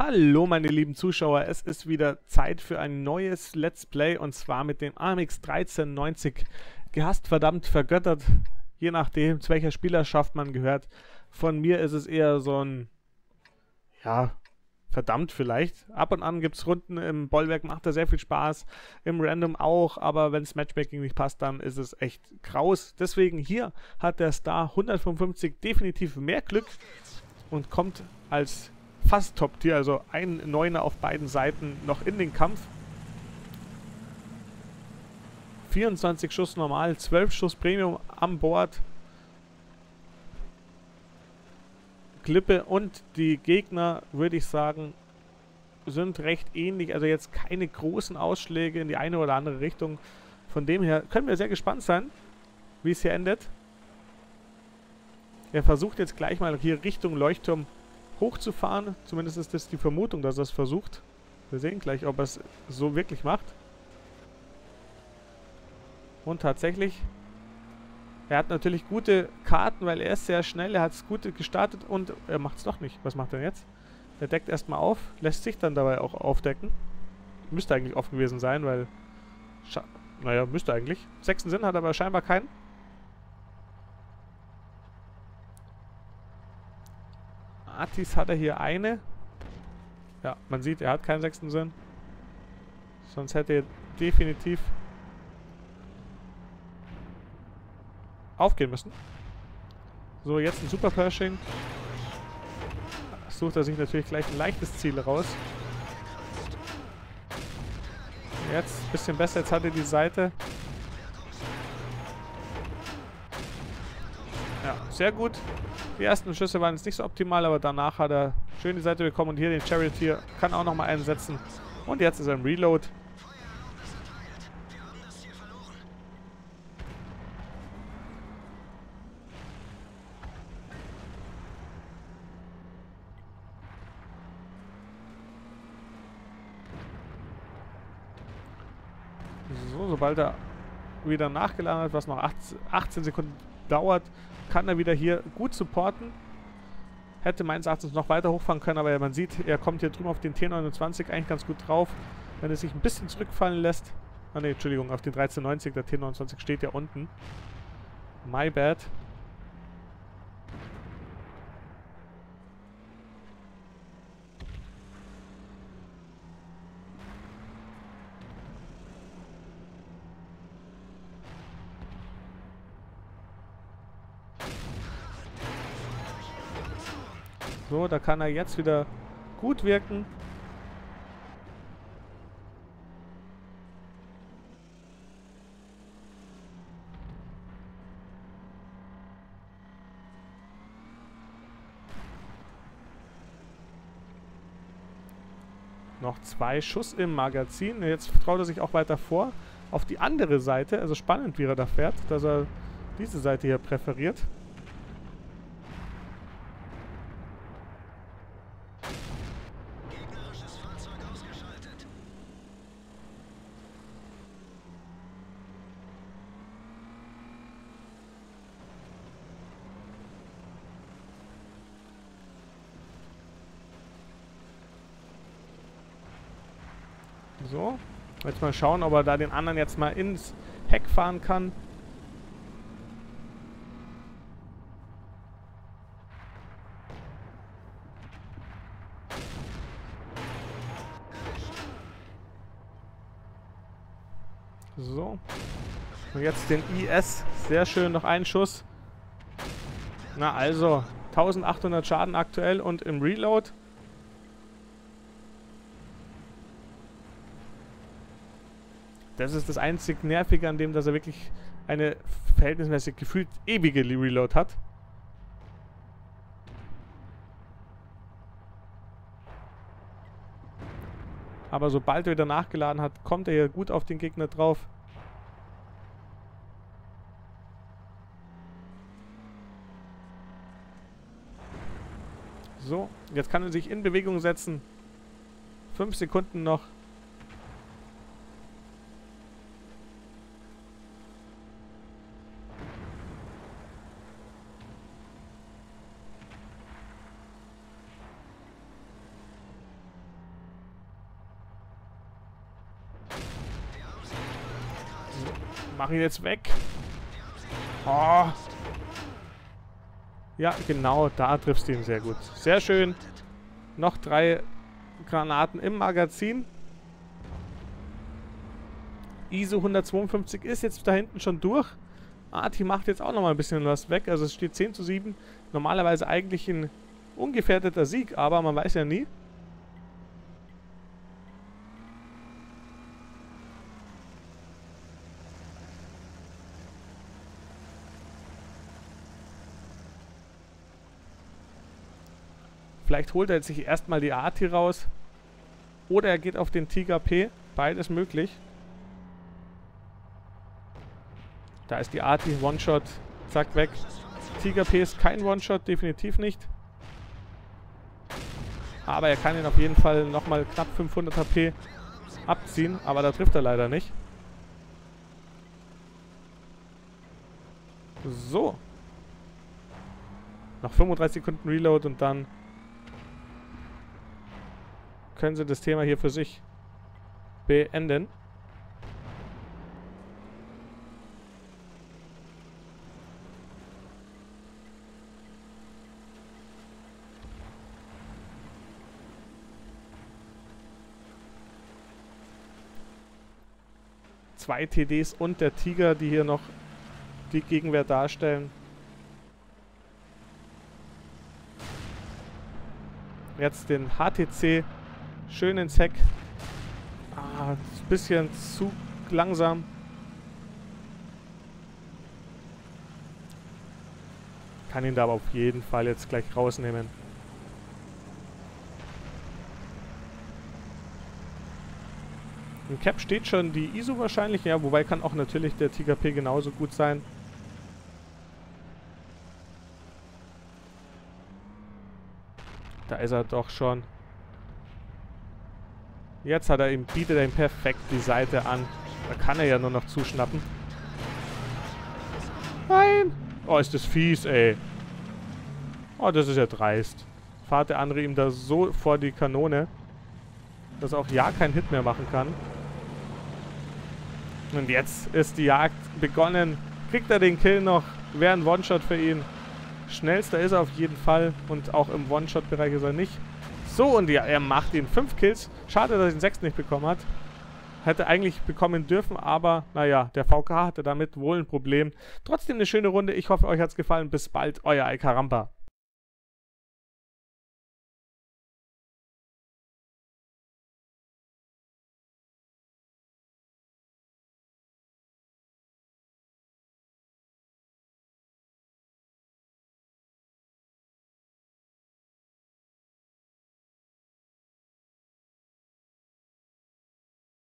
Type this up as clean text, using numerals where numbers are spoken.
Hallo meine lieben Zuschauer, es ist wieder Zeit für ein neues Let's Play und zwar mit dem AMX 13 90. Gehasst, verdammt, vergöttert, je nachdem zu welcher Spielerschaft man gehört. Von mir ist es eher so ein, ja, verdammt vielleicht. Ab und an gibt es Runden, im Bollwerk macht er sehr viel Spaß, im Random auch, aber wenn das Matchmaking nicht passt, dann ist es echt kraus. Deswegen hier hat der Star 155 definitiv mehr Glück und kommt als fast Top-Tier, also ein Neuner auf beiden Seiten noch in den Kampf. 24 Schuss normal, 12 Schuss Premium an Bord. Klippe und die Gegner, würde ich sagen, sind recht ähnlich. Also jetzt keine großen Ausschläge in die eine oder andere Richtung. Von dem her können wir sehr gespannt sein, wie es hier endet. Er versucht jetzt gleich mal hier Richtung Leuchtturm hochzufahren. Zumindest ist das die Vermutung, dass er es versucht. Wir sehen gleich, ob er es so wirklich macht. Und tatsächlich, er hat natürlich gute Karten, weil er ist sehr schnell. Er hat es gut gestartet und er macht es doch nicht. Was macht er jetzt? Er deckt erstmal auf, lässt sich dann dabei auch aufdecken. Müsste eigentlich offen gewesen sein, weil... Naja, müsste eigentlich. Sechsten Sinn hat aber scheinbar keinen. Artis hat er hier eine. Ja, man sieht, er hat keinen sechsten Sinn. Sonst hätte er definitiv aufgehen müssen. So, jetzt ein Super Pershing. Sucht er sich natürlich gleich ein leichtes Ziel raus. Jetzt ein bisschen besser, jetzt hat er die Seite. Ja, sehr gut. Die ersten Schüsse waren jetzt nicht so optimal, aber danach hat er schön die Seite bekommen und hier den Charioteer kann auch nochmal einsetzen. Und jetzt ist er im Reload. So, sobald er wieder nachgeladen hat, was noch 18 Sekunden dauert, kann er wieder hier gut supporten. Hätte meines Erachtens noch weiter hochfahren können, aber man sieht, er kommt hier drüben auf den T29 eigentlich ganz gut drauf. Wenn er sich ein bisschen zurückfallen lässt... Ah ne, Entschuldigung, auf den 1390, der T29 steht ja unten. My bad. So, da kann er jetzt wieder gut wirken. Noch zwei Schuss im Magazin. Jetzt traut er sich auch weiter vor. Auf die andere Seite, also spannend, wie er da fährt, dass er diese Seite hier präferiert. So, jetzt mal schauen, ob er da den anderen jetzt mal ins Heck fahren kann. So, und jetzt den IS. Sehr schön, noch ein Schuss. Na also, 1800 Schaden aktuell und im Reload. Das ist das einzig Nervige an dem, dass er wirklich eine verhältnismäßig gefühlt ewige Reload hat. Aber sobald er wieder nachgeladen hat, kommt er hier gut auf den Gegner drauf. So, jetzt kann er sich in Bewegung setzen. 5 Sekunden noch. Mach ihn jetzt weg. Oh. Ja, genau, da triffst du ihn sehr gut. Sehr schön. Noch 3 Granaten im Magazin. ISO 152 ist jetzt da hinten schon durch. Arti macht jetzt auch nochmal ein bisschen was weg. Also es steht 10:7. Normalerweise eigentlich ein ungefährdeter Sieg, aber man weiß ja nie. Vielleicht holt er jetzt sich erstmal die Arti raus. Oder er geht auf den Tiger P. Beides möglich. Da ist die Arti, One-Shot, zack, weg. Tiger P ist kein One-Shot, definitiv nicht. Aber er kann ihn auf jeden Fall nochmal knapp 500 HP abziehen, aber da trifft er leider nicht. So. Noch 35 Sekunden Reload und dann können sie das Thema hier für sich beenden. Zwei TDs und der Tiger, die hier noch die Gegenwehr darstellen. Jetzt den HTC schön ins Heck. Ah, ein bisschen zu langsam. Kann ihn da aber auf jeden Fall jetzt gleich rausnehmen. Im Cap steht schon die ISO wahrscheinlich, ja, wobei kann auch natürlich der TKP genauso gut sein. Da ist er doch schon. Jetzt hat er ihm, bietet er ihm perfekt die Seite an. Da kann er ja nur noch zuschnappen. Nein! Oh, ist das fies, ey. Oh, das ist ja dreist. Fahrt der andere ihm da so vor die Kanone, dass er auch ja keinen Hit mehr machen kann. Und jetzt ist die Jagd begonnen. Kriegt er den Kill noch? Wäre ein One-Shot für ihn. Schnellster ist er auf jeden Fall. Und auch im One-Shot-Bereich ist er nicht. So, und ja, er macht ihn 5 Kills. Schade, dass er den 6. nicht bekommen hat. Hätte eigentlich bekommen dürfen, aber naja, der VK hatte damit wohl ein Problem. Trotzdem eine schöne Runde. Ich hoffe, euch hat es gefallen. Bis bald, euer EiKaRRRamba.